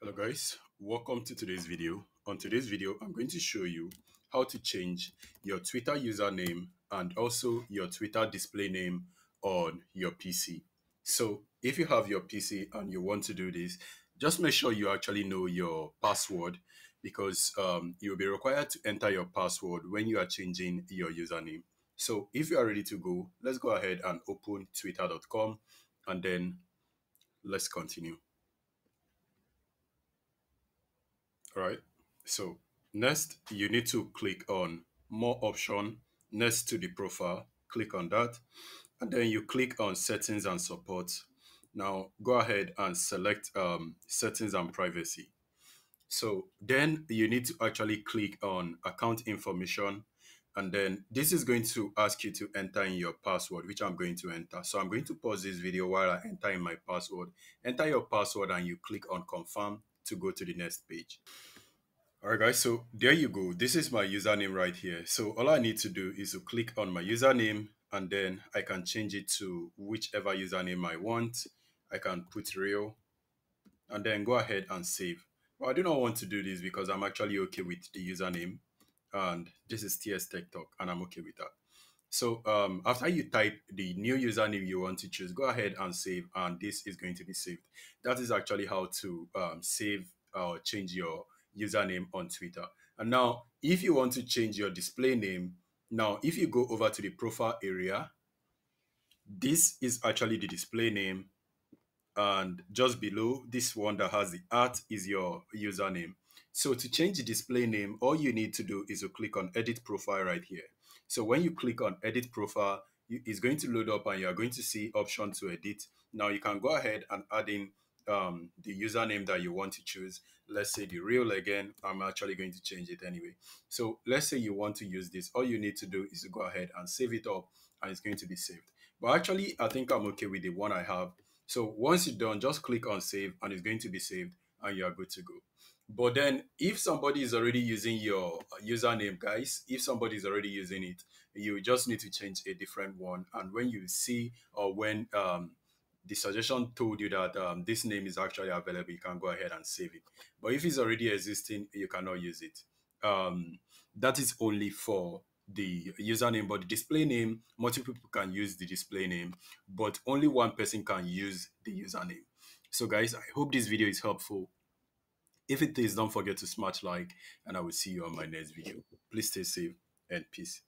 Hello guys, welcome to today's video. On today's video, I'm going to show you how to change your Twitter username and also your Twitter display name on your PC. So if you have your PC and you want to do this, just make sure you actually know your password because you'll be required to enter your password when you are changing your username. So if you are ready to go, let's go ahead and open twitter.com and then let's continue. All right, so next you need to click on more option next to the profile, click on that, and then you click on settings and support. Now go ahead and select settings and privacy. So then you need to actually click on account information, and then this is going to ask you to enter in your password, which I'm going to enter. So I'm going to pause this video while I enter in my password. Enter your password and you click on confirm to go to the next page. All right guys, so there you go. This is my username right here. So all I need to do is to click on my username, and then I can change it to whichever username I want. I can put real and then go ahead and save. Well, I do not want to do this because I'm actually okay with the username, and this is TS Tech Talk and I'm okay with that. So after you type the new username you want to choose, go ahead and save, and this is going to be saved. That is actually how to save or change your username on Twitter. And now if you want to change your display name, now if you go over to the profile area, this is actually the display name, and just below this one that has the @ is your username. So to change the display name, all you need to do is to click on edit profile right here. So when you click on edit profile, it's going to load up and you're going to see option to edit. Now you can go ahead and add in the username that you want to choose. Let's say the real again. I'm actually going to change it anyway. So let's say you want to use this. All you need to do is to go ahead and save it up, and it's going to be saved. But actually, I think I'm okay with the one I have. So once you're done, just click on save and it's going to be saved, and you are good to go. But then if somebody is already using your username, guys, if somebody is already using it, you just need to change a different one. And when you see, or when the suggestion told you that this name is actually available, you can go ahead and save it. But if it's already existing, you cannot use it. That is only for the username, but the display name, multiple people can use the display name, but only one person can use the username. So guys, I hope this video is helpful. If it is, don't forget to smash like, and I will see you on my next video. Please stay safe and peace.